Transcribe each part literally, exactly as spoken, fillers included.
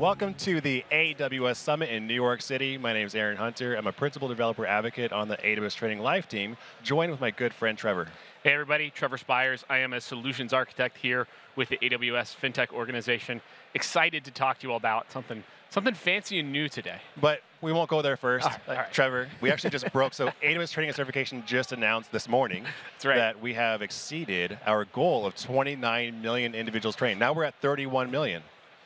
Welcome to the A W S Summit in New York City. My name is Aaron Hunter. I'm a principal developer advocate on the A W S Training Live team, joined with my good friend Trevor. Hey everybody, Trevor Spires. I am a solutions architect here with the A W S FinTech organization. Excited to talk to you all about something, something fancy and new today. But we won't go there first. All right, all right. Trevor, we actually just broke, so A W S Training and Certification just announced this morning That's right. that we have exceeded our goal of twenty-nine million individuals trained. Now we're at thirty-one million.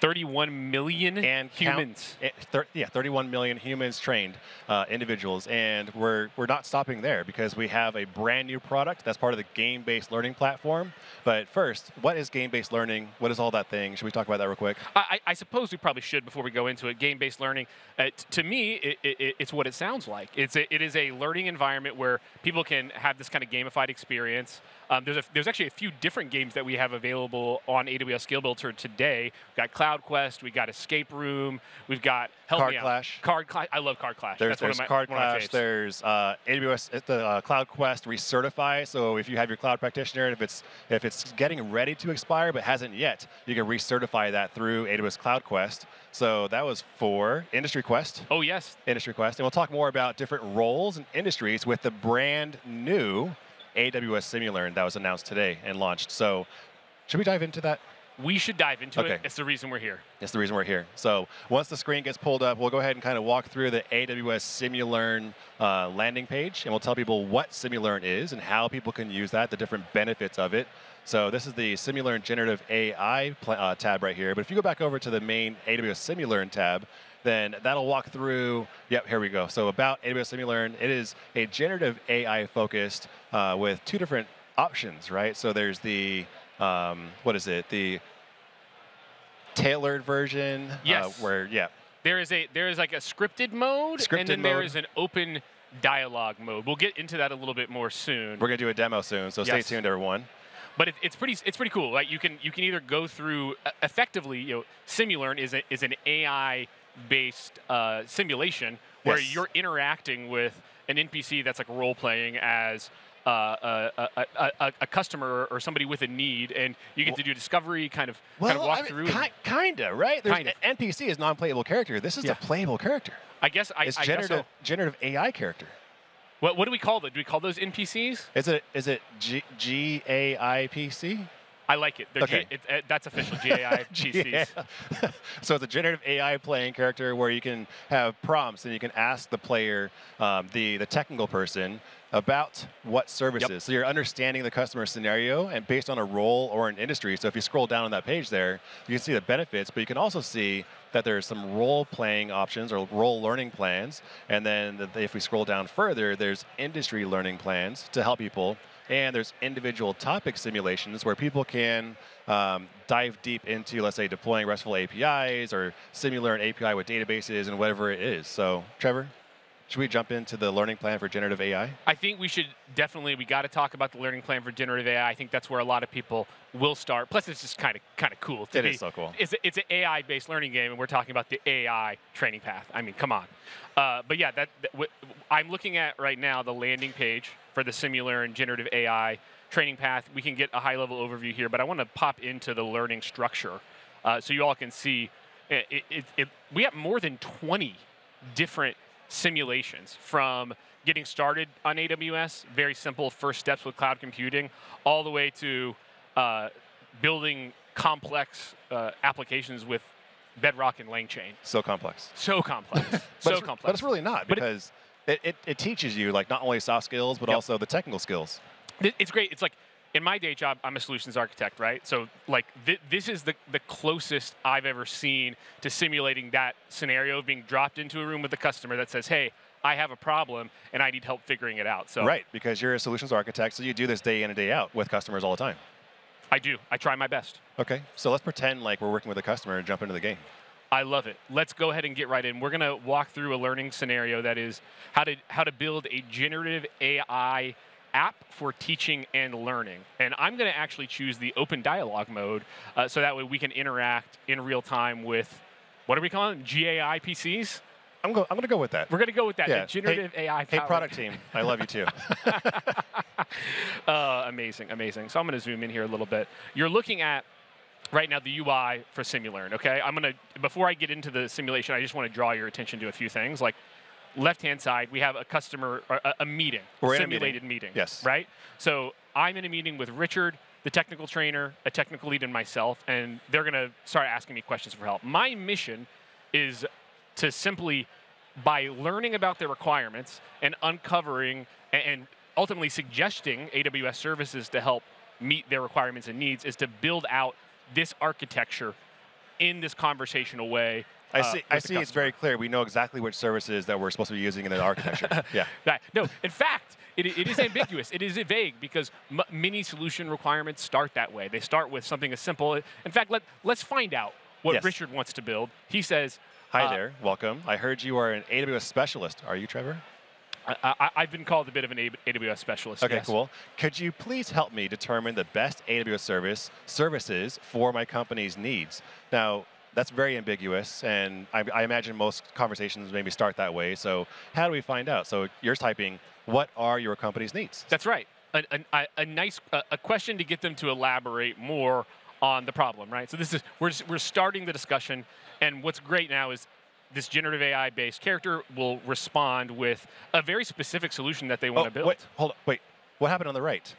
thirty-one million and humans. Count, thir yeah, thirty-one million humans trained uh, individuals. And we're, we're not stopping there because we have a brand new product that's part of the game-based learning platform. But first, what is game-based learning? What is all that thing? Should we talk about that real quick? I, I suppose we probably should before we go into it. Game-based learning, uh, to me, it, it, it's what it sounds like. It's a, it is a learning environment where people can have this kind of gamified experience. Um, there's, a, there's actually a few different games that we have available on A W S Skill Builder today. We've got Cloud Quest, we've got Escape Room, we've got help Card me out. Clash. Card Clash. I love Card Clash. There's, That's there's one of my, Card one Clash, of my there's uh, A W S, the uh, Cloud Quest Recertify. So if you have your cloud practitioner, and if it's, if it's getting ready to expire but hasn't yet, you can recertify that through A W S Cloud Quest. So that was for Industry Quest. Oh, yes. Industry Quest. And we'll talk more about different roles and industries with the brand new A W S SimuLearn that was announced today and launched. So should we dive into that? We should dive into okay. it. It's the reason we're here. It's the reason we're here. So once the screen gets pulled up, we'll go ahead and kind of walk through the A W S SimuLearn uh, landing page, and we'll tell people what SimuLearn is and how people can use that, the different benefits of it. So this is the SimuLearn Generative A I uh, tab right here. But if you go back over to the main A W S SimuLearn tab, then that'll walk through, yep, here we go. So about A W S SimuLearn, it is a generative A I focused uh, with two different options, right? So there's the, um, what is it? The tailored version. Yes. Uh, where, yeah. There is, a, there is like a scripted mode, scripted and then mode. There is an open dialogue mode. We'll get into that a little bit more soon. We're going to do a demo soon, so yes. Stay tuned, everyone. But it, it's pretty it's pretty cool. Like you can you can either go through effectively, you know, SimuLearn is a, is an A I based uh, simulation where yes. you're interacting with an N P C that's like role playing as Uh, a, a, a, a customer or somebody with a need, and you get well, to do discovery, kind of, well, kind of walk I mean, through. Ki kinda, right? Kind of. N P C is non-playable character. This is yeah. a playable character. I guess I. It's I generative, guess so. generative A I character. What, what do we call them? Do we call those N P Cs? Is it is it G, G A I P C? I like it. Okay. G, it, it that's official, G A I P Cs. Yeah. So it's a generative A I playing character where you can have prompts and you can ask the player, um, the, the technical person, about what services. Yep. So you're understanding the customer scenario and based on a role or an industry. So if you scroll down on that page there, you can see the benefits, but you can also see that there are some role playing options or role learning plans. And then if we scroll down further, there's industry learning plans to help people. And there's individual topic simulations where people can um, dive deep into, let's say, deploying RESTful A P Is or SimuLearn A P I with databases and whatever it is. So, Trevor, should we jump into the learning plan for generative A I? I think we should definitely. We got to talk about the learning plan for generative A I. I think that's where a lot of people will start. Plus, it's just kind of kind of cool. It is so cool. It's, it's an A I based learning game, and we're talking about the A I training path. I mean, come on. Uh, but yeah, that, that what I'm looking at right now, the landing page for the SimuLearn and generative A I training path. We can get a high-level overview here, but I want to pop into the learning structure uh, so you all can see. It, it, it, it, we have more than twenty different simulations, from getting started on A W S, very simple first steps with cloud computing, all the way to uh, building complex uh, applications with Bedrock and Langchain. So complex. So complex. so complex. But it's really not, because it, it, it teaches you like not only soft skills, but yep. also the technical skills. It's great. It's like, in my day job, I'm a solutions architect, right? So like th this is the, the closest I've ever seen to simulating that scenario of being dropped into a room with a customer that says, hey, I have a problem, and I need help figuring it out. So right, because you're a solutions architect, so you do this day in and day out with customers all the time. I do. I try my best. OK, so let's pretend like we're working with a customer and jump into the game. I love it. Let's go ahead and get right in. We're going to walk through a learning scenario that is how to, how to build a generative A I app for teaching and learning. And I'm going to actually choose the open dialogue mode uh, so that way we can interact in real time with, what are we calling them, G A I P Cs? I'm, go I'm going to go with that. We're going to go with that. Yeah. Generative hey, A I power. Hey, product team, I love you too. uh, amazing, amazing. So I'm going to zoom in here a little bit. You're looking at right now the U I for SimuLearn. Okay, I'm gonna before I get into the simulation, I just want to draw your attention to a few things. Like left-hand side, we have a customer, a, a meeting, We're simulated in a meeting. meeting. Yes. Right. So I'm in a meeting with Richard, the technical trainer, a technical lead, and myself, and they're gonna start asking me questions for help. My mission is to simply, by learning about their requirements and uncovering and, and ultimately suggesting A W S services to help meet their requirements and needs, is to build out this architecture in this conversational way. I see, uh, I see it's very clear. We know exactly which services that we're supposed to be using in the architecture. Yeah. Right. No, in fact, it, it is ambiguous. It is vague, because m many solution requirements start that way. They start with something as simple. In fact, let, let's find out what yes. Richard wants to build. He says, hi uh, there, welcome. I heard you are an A W S specialist. Are you, Trevor? I, I, I've been called a bit of an A W S specialist. Okay, yes. Cool. Could you please help me determine the best A W S service services for my company's needs? Now, that's very ambiguous, and I, I imagine most conversations maybe start that way. So how do we find out? So you're typing, what are your company's needs? That's right. A, a, a nice a, a question to get them to elaborate more on the problem, right? So this is we're just, we're starting the discussion, and what's great now is this generative A I-based character will respond with a very specific solution that they want oh, to build. Wait, hold on, wait. What happened on the right?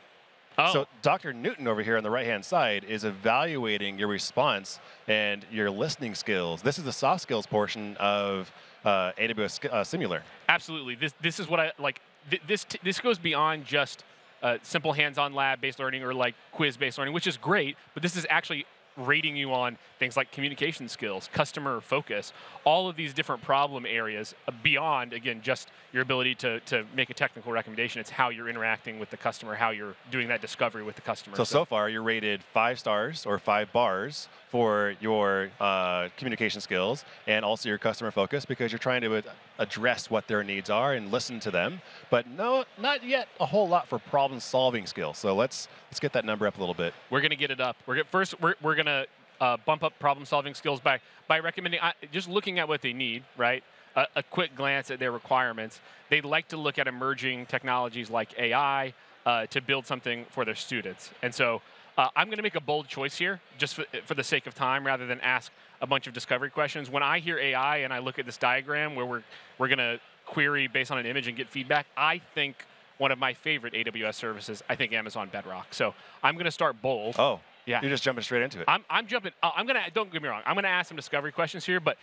Oh. So Doctor Newton over here on the right-hand side is evaluating your response and your listening skills. This is the soft skills portion of uh, A W S uh, SimuLearn. Absolutely. This this is what I like. Th this t this goes beyond just uh, simple hands-on lab-based learning or like quiz-based learning, which is great. But this is actually rating you on things like communication skills, customer focus, all of these different problem areas beyond, again, just your ability to, to make a technical recommendation. It's how you're interacting with the customer, how you're doing that discovery with the customer. So, so, so far, you're rated five stars or five bars for your uh, communication skills and also your customer focus, because you're trying to address what their needs are and listen to them. But no, not yet a whole lot for problem solving skills. So let's let's get that number up a little bit. We're going to get it up. We're gonna, first, we're, we're going to uh, bump up problem solving skills by by recommending uh, just looking at what they need, right? A, a quick glance at their requirements. They like to look at emerging technologies like A I uh, to build something for their students, and so. Uh, I'm going to make a bold choice here, just for, for the sake of time, rather than ask a bunch of discovery questions. When I hear A I and I look at this diagram where we're, we're going to query based on an image and get feedback, I think one of my favorite A W S services, I think Amazon Bedrock. So I'm going to start bold. Oh, yeah. You're just jumping straight into it. I'm, I'm jumping. Uh, I'm going to, don't get me wrong, I'm going to ask some discovery questions here, but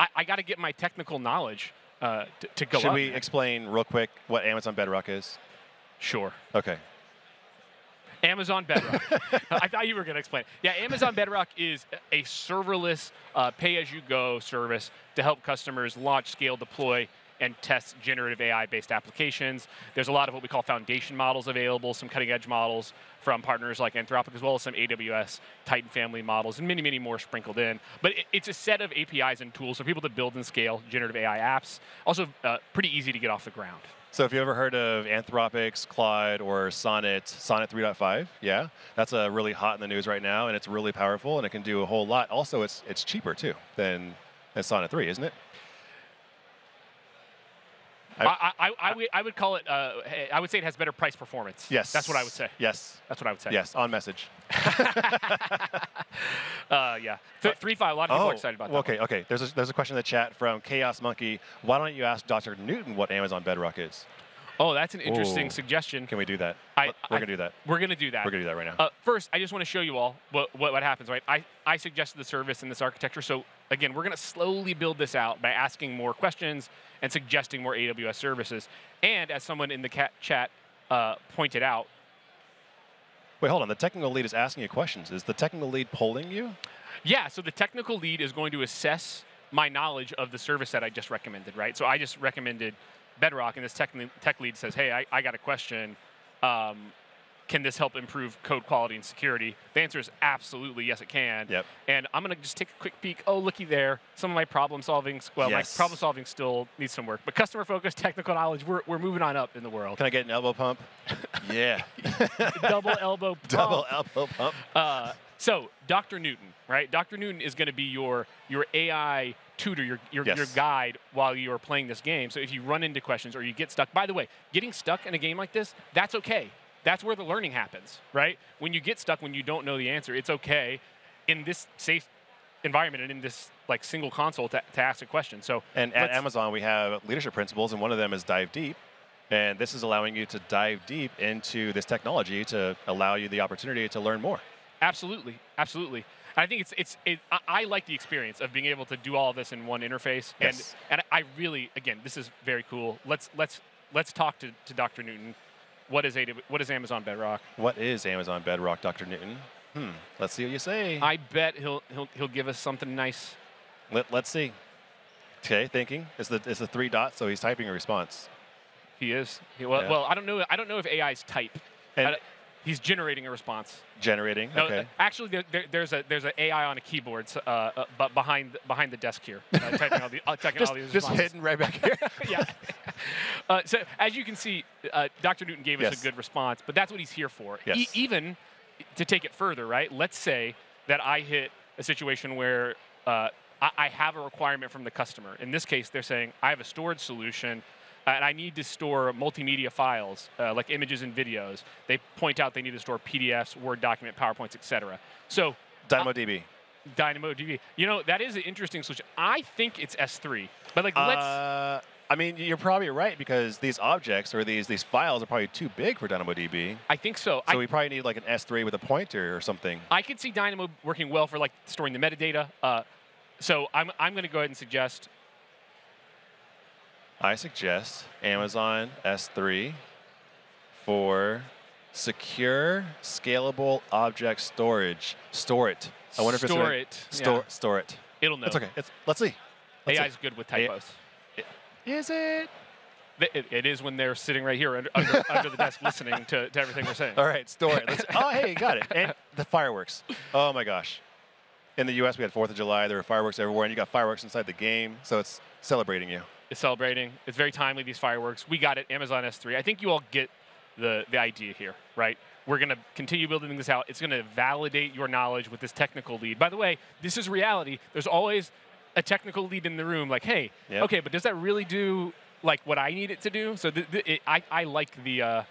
I, I got to get my technical knowledge uh, to, to go up. Should we there. explain real quick what Amazon Bedrock is? Sure. OK. Amazon Bedrock. I thought you were going to explain it. Yeah, Amazon Bedrock is a serverless, uh, pay-as-you-go service to help customers launch, scale, deploy, and test generative A I-based applications. There's a lot of what we call foundation models available, some cutting-edge models from partners like Anthropic, as well as some A W S Titan family models, and many, many more sprinkled in. But it's a set of A P Is and tools for people to build and scale generative A I apps. Also, uh, pretty easy to get off the ground. So if you've ever heard of Anthropic's, Claude, or Sonnet, Sonnet three point five, yeah, that's uh, really hot in the news right now, and it's really powerful, and it can do a whole lot. Also, it's it's cheaper, too, than, than Sonnet three, isn't it? I, I, I, I, would, I would call it, uh, I would say it has better price performance. Yes. That's what I would say. Yes. That's what I would say. Yes, on message. uh, yeah. Th three five. A lot of people oh, are excited about that. Okay, one. okay. There's a, there's a question in the chat from Chaos Monkey. Why don't you ask Doctor Newton what Amazon Bedrock is? Oh, that's an interesting Ooh. suggestion. Can we do that? I, we're I, gonna do that. We're gonna do that. We're gonna do that right now. Uh, first, I just want to show you all what, what what happens. Right? I I suggested the service in this architecture. So again, we're gonna slowly build this out by asking more questions and suggesting more A W S services. And as someone in the cat chat uh, pointed out, wait, hold on. The technical lead is asking you questions. Is the technical lead polling you? Yeah, so the technical lead is going to assess my knowledge of the service that I just recommended, right? So I just recommended Bedrock, and this tech, tech lead says, hey, I, I got a question. Um, can this help improve code quality and security? The answer is absolutely, yes, it can. Yep. And I'm going to just take a quick peek. Oh, looky there. Some of my problem solving, well, yes. my problem solving still needs some work. But customer focus, technical knowledge, we're, we're moving on up in the world. Can I get an elbow pump? Yeah. Double elbow pump. Double elbow pump. Uh, so Doctor Newton, right? Doctor Newton is going to be your, your A I tutor, your, your, yes. your guide while you are playing this game. So if you run into questions or you get stuck, by the way, getting stuck in a game like this, that's OK. That's where the learning happens, right? When you get stuck, when you don't know the answer, it's OK. in this safe environment and in this like single console to, to ask a question. So and at Amazon, we have leadership principles, and one of them is dive deep. And this is allowing you to dive deep into this technology to allow you the opportunity to learn more. Absolutely, absolutely. I think it's it's it, I like the experience of being able to do all of this in one interface. Yes. And and I really, again, this is very cool. Let's let's let's talk to, to Doctor Newton. What is A W S, what is Amazon Bedrock? What is Amazon Bedrock, Doctor Newton? Hmm. Let's see what you say. I bet he'll he'll he'll give us something nice. Let let's see. Okay, thinking. It's the it's the three dots, so he's typing a response. He is. He, well, yeah. well, I don't know. I don't know if A Is type. And he's generating a response. Generating. No, okay. Actually, there, there, there's a there's an A I on a keyboard, uh, uh, but behind behind the desk here, uh, typing all the uh, typing just, all these responses. Just hidden right back here. Yeah. Uh, so as you can see, uh, Doctor Newton gave yes. us a good response, but that's what he's here for. Yes. E even to take it further, right? Let's say that I hit a situation where uh, I, I have a requirement from the customer. In this case, they're saying I have a storage solution. Uh, and I need to store multimedia files, uh, like images and videos. They point out they need to store P D Fs, Word document, PowerPoints, et cetera. So DynamoDB. Uh, DynamoDB. You know, that is an interesting solution. I think it's S three. But like, uh, let's... I mean, you're probably right, because these objects or these, these files are probably too big for DynamoDB. I think so. So I, we probably need like an S three with a pointer or something. I could see Dynamo working well for like storing the metadata. Uh, so I'm, I'm going to go ahead and suggest I suggest Amazon S three for secure, scalable object storage. Store it. I wonder if it's store it. Store, yeah. store it. It'll know. It's okay. It's, let's see. Let's A I see. is good with typos. It, it, is it? it? It is when they're sitting right here under, under, under the desk listening to, to everything we're saying. All right, store it. Let's, oh, hey, got it. And the fireworks. Oh, my gosh. In the U S, we had fourth of July. There were fireworks everywhere, and you got fireworks inside the game, so it's celebrating you. It's celebrating. It's very timely, these fireworks. We got it, Amazon S three. I think you all get the, the idea here, right? We're going to continue building this out. It's going to validate your knowledge with this technical lead. By the way, this is reality. There's always a technical lead in the room like, hey, yep. OK, but does that really do like what I need it to do? So th th it, I, I like the uh,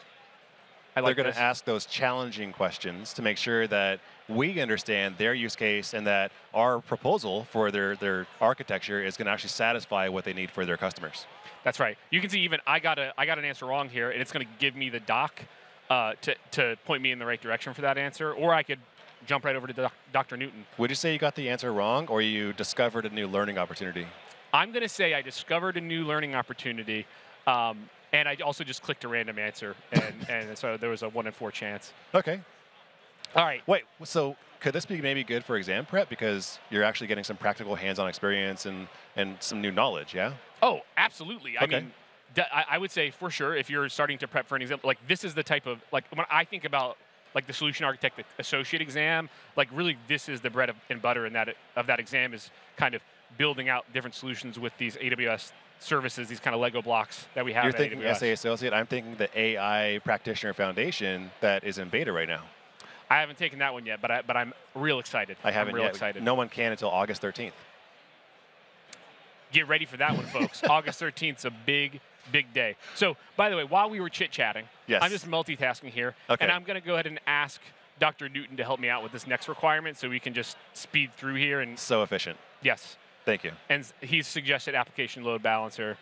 I like They're going to ask those challenging questions to make sure that we understand their use case and that our proposal for their, their architecture is going to actually satisfy what they need for their customers. That's right. You can see even I got a I got an answer wrong here, and it's going to give me the doc uh, to, to point me in the right direction for that answer, or I could jump right over to doc, Doctor Newton. Would you say you got the answer wrong, or you discovered a new learning opportunity? I'm going to say I discovered a new learning opportunity, um, and I also just clicked a random answer, and, and so there was a one in four chance. Okay. All right. Wait, so could this be maybe good for exam prep? Because you're actually getting some practical hands-on experience and, and some new knowledge, yeah? Oh, absolutely. Okay. I mean, I would say for sure if you're starting to prep for an exam, like this is the type of, like when I think about like the solution architect the associate exam, like really this is the bread and butter in that, of that exam is kind of building out different solutions with these A W S services, these kind of Lego blocks that we have at A W S. You're thinking S A Associate, I'm thinking the A I Practitioner Foundation that is in beta right now. I haven't taken that one yet, but, I, but I'm real excited. I haven't I'm real yet. Excited. No one can until August thirteenth. Get ready for that one, folks. August thirteenth is a big, big day. So, by the way, while we were chit-chatting, yes. I'm just multitasking here, okay. and I'm going to go ahead and ask Doctor Newton to help me out with this next requirement so we can just speed through here. And so efficient. Yes. Thank you. And he's suggested application load balancer.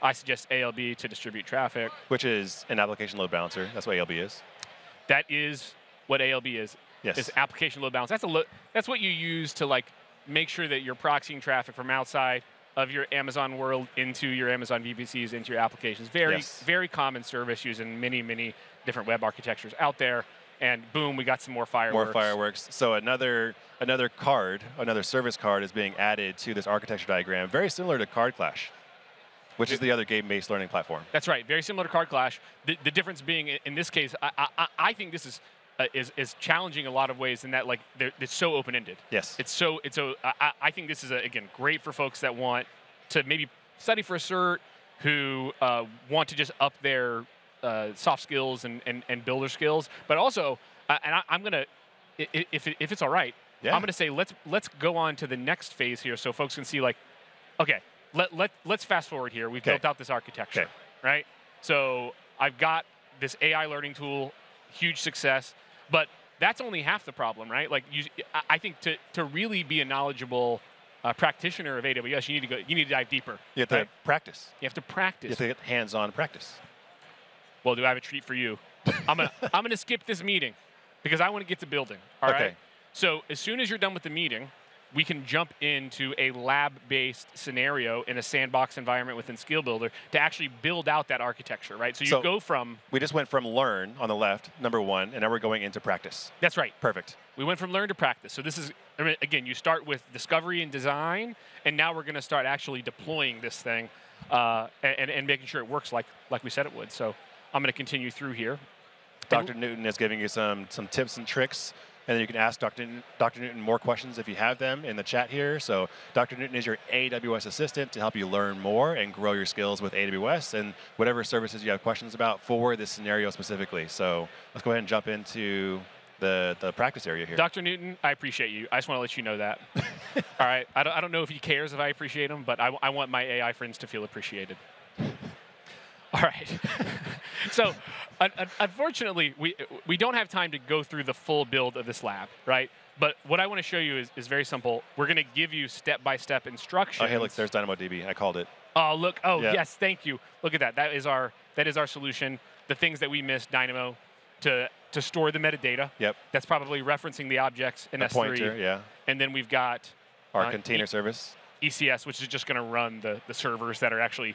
I suggest A L B to distribute traffic. Which is an application load balancer. That's what A L B is. That is... What A L B is, yes. is application load balance. That's, a lo that's what you use to like make sure that you're proxying traffic from outside of your Amazon world into your Amazon V P Cs, into your applications. Very, yes. very common service used in many, many different web architectures out there. And boom, we got some more fireworks. More fireworks. So another, another card, another service card is being added to this architecture diagram, very similar to Card Clash, which is the other game-based learning platform. That's right, very similar to Card Clash. The, the difference being, in this case, I, I, I think this is Uh, is is challenging in a lot of ways in that like it's so open-ended. Yes. It's so it's so I, I think this is a, again great for folks that want to maybe study for a cert, who uh, want to just up their uh, soft skills and, and and builder skills, but also uh, and I, I'm gonna if if it's all right, yeah. I'm gonna say let's let's go on to the next phase here so folks can see like, okay, let let let's fast forward here. We've 'Kay. built out this architecture, 'Kay. right? So I've got this A I learning tool, huge success. But that's only half the problem, right? Like, you, I think to, to really be a knowledgeable uh, practitioner of A W S, you need to go. You need to dive deeper. You have to right? practice. You have to practice. You have to get hands-on practice. Well, do I have a treat for you? I'm gonna I'm gonna skip this meeting because I want to get to building. All okay. right. So as soon as you're done with the meeting, we can jump into a lab-based scenario in a sandbox environment within Skill Builder to actually build out that architecture, right? So you so go from... We just went from learn on the left, number one, and now we're going into practice. That's right. Perfect. We went from learn to practice. So this is, I mean, again, you start with discovery and design, and now we're going to start actually deploying this thing uh, and, and making sure it works like, like we said it would. So I'm going to continue through here. Doctor And Newton is giving you some, some tips and tricks. And then you can ask Doctor Doctor Newton more questions if you have them in the chat here. So Doctor Newton is your A W S assistant to help you learn more and grow your skills with A W S and whatever services you have questions about for this scenario specifically. So let's go ahead and jump into the, the practice area here. Doctor Newton, I appreciate you. I just want to let you know that. All right. I don't, I don't know if he cares if I appreciate him, but I, I want my A I friends to feel appreciated. All right. So un unfortunately, we, we don't have time to go through the full build of this lab, right? But what I want to show you is, is very simple. We're going to give you step-by-step instructions. Oh, hey, look, there's DynamoDB. I called it. Oh, look. Oh, yeah. Yes, thank you. Look at that. That is our, that is our solution. The things that we missed, Dynamo, to, to store the metadata. Yep. That's probably referencing the objects in the S three. Pointer, yeah. And then we've got our uh, container e service. E C S, which is just going to run the, the servers that are actually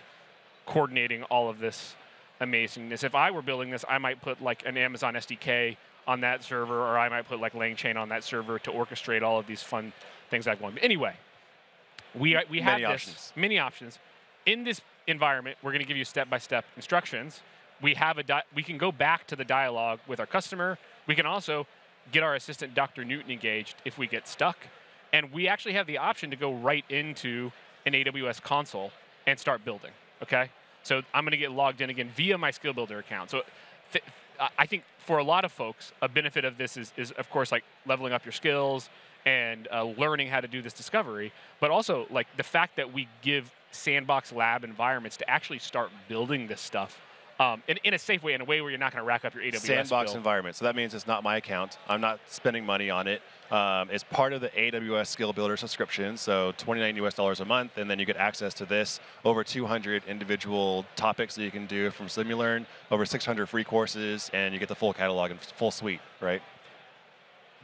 coordinating all of this amazingness. If I were building this, I might put like an Amazon S D K on that server, or I might put like Langchain on that server to orchestrate all of these fun things I want. But anyway, we we have many this options. many options. In this environment, we're going to give you step-by-step instructions. We have a di we can go back to the dialogue with our customer. We can also get our assistant Doctor Newton engaged if we get stuck, and we actually have the option to go right into an A W S console and start building. Okay, so I'm going to get logged in again via my Skill Builder account. So th I think for a lot of folks, a benefit of this is, is of course, like leveling up your skills and uh, learning how to do this discovery, but also like the fact that we give sandbox lab environments to actually start building this stuff um, in, in a safe way, in a way where you're not going to rack up your A W S sandbox build. Environment. So that means it's not my account. I'm not spending money on it. Um, it's part of the A W S Skill Builder subscription, so twenty-nine U S dollars a month, and then you get access to this, over two hundred individual topics that you can do from SimuLearn, over six hundred free courses, and you get the full catalog and full suite, right?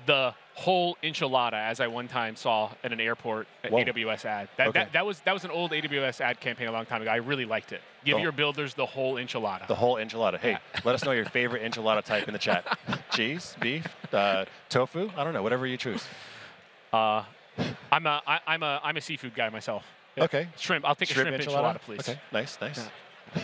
The whole enchilada, as I one time saw at an airport, an A W S ad. That, okay. that, that, was, that was an old A W S ad campaign a long time ago. I really liked it. Give oh. your builders the whole enchilada. The whole enchilada. Hey, yeah. Let us know your favorite enchilada type in the chat. Cheese, beef, uh, tofu, I don't know, whatever you choose. Uh, I'm, a, I, I'm, a, I'm a seafood guy myself. Yeah. Okay. Shrimp, I'll take shrimp a shrimp enchilada, enchilada please. Okay. Nice, nice. Yeah.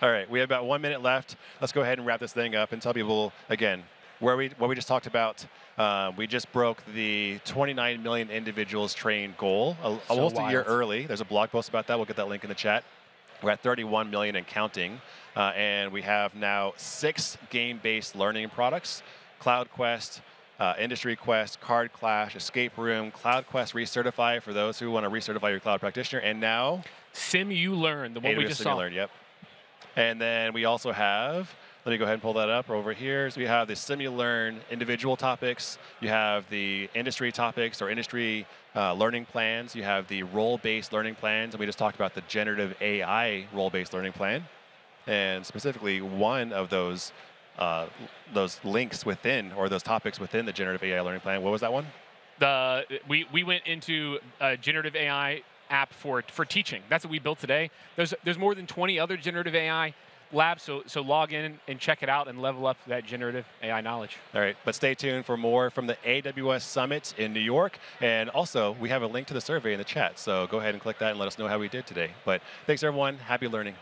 All right, we have about one minute left. Let's go ahead and wrap this thing up and tell people, again, Where we, what we just talked about, uh, we just broke the twenty-nine million individuals trained goal a, so almost wild. a year early. There's a blog post about that. We'll get that link in the chat. We're at thirty-one million and counting. Uh, and we have now six game-based learning products, Cloud Quest, Uh, Industry Quest, Card Clash, Escape Room, Cloud Quest Recertify for those who want to recertify your cloud practitioner. And now? SimuLearn, the one we just SimuLearn, saw. Yep. And then we also have... Let me go ahead and pull that up over here. So we have the SimuLearn individual topics. You have the industry topics or industry uh, learning plans. You have the role-based learning plans. And we just talked about the generative A I role-based learning plan. And specifically, one of those, uh, those links within or those topics within the generative A I learning plan, what was that one? The, we, we went into uh, generative A I app for, for teaching. That's what we built today. There's, there's more than twenty other generative A I lab, so, so log in and check it out and level up that generative A I knowledge. All right, but stay tuned for more from the A W S Summit in New York. And also, we have a link to the survey in the chat, so go ahead and click that and let us know how we did today. But thanks, everyone. Happy learning.